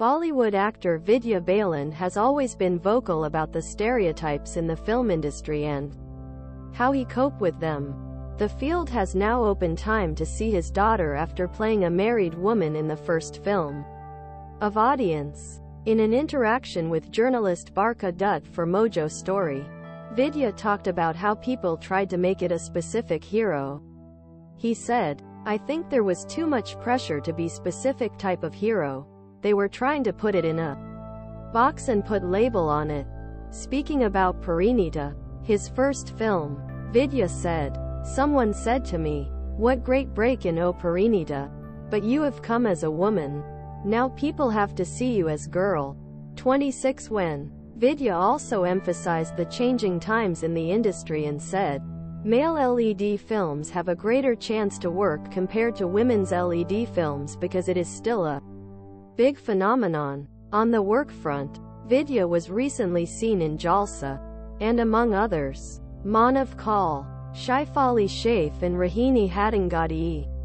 Bollywood actor Vidya Balan has always been vocal about the stereotypes in the film industry and how he coped with them. The field has now opened time to see his daughter after playing a married woman in the first film of audience. In an interaction with journalist Barkha Dutt for Mojo Story, Vidya talked about how people tried to make it a specific hero. He said, "I think there was too much pressure to be specific type of hero. They were trying to put it in a box and put label on it." Speaking about Parineeta, his first film, Vidya said, "Someone said to me, 'What great break in O Parineeta, but you have come as a woman. Now people have to see you as girl.'" 26 When Vidya also emphasized the changing times in the industry and said, "Male LED films have a greater chance to work compared to women's LED films because it is still a big phenomenon." On the work front, Vidya was recently seen in Jalsa, and among others, Manav Kaul, Shaifali Shaif and Rohini Hattangadi.